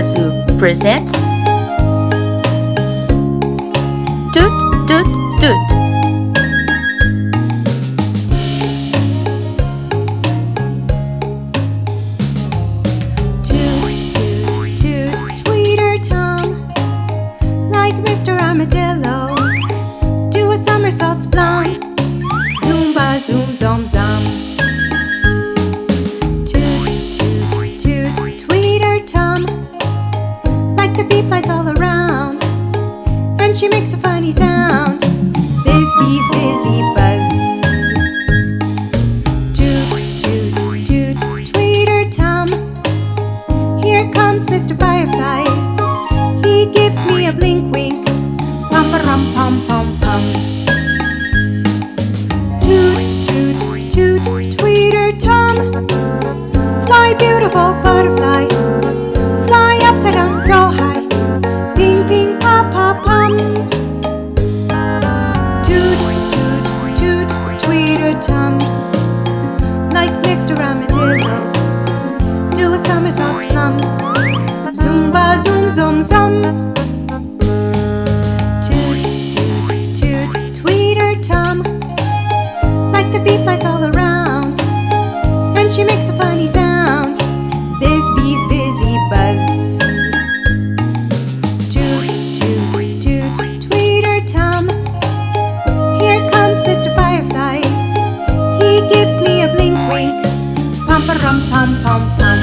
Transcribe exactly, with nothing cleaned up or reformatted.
Animazoo presents Toot Toot Toot. Toot toot toot tweeter Tom, like Mister Armadillo, do a somersault splunk, Zoomba zoom zom zom. Flies all around, and she makes a funny sound. This bee's busy buzz. Toot toot toot tweeter Tom, here comes Mister Firefly. He gives me a blink wink, pom pom pom pom pom. Toot toot toot tweeter Tom, fly beautiful butterfly, fly upside down so high. Ping, ping, pop, pop, pom. Toot, toot, toot, tweeter Tom, like Mister Armadillo, do a somersault plum, Zoomba, zoom, zoom, zoom. Toot, toot, toot, tweeter Tom, like the bee flies all around, and she makes a funny sound. This bee's busy buzz. Pom pom pom pom.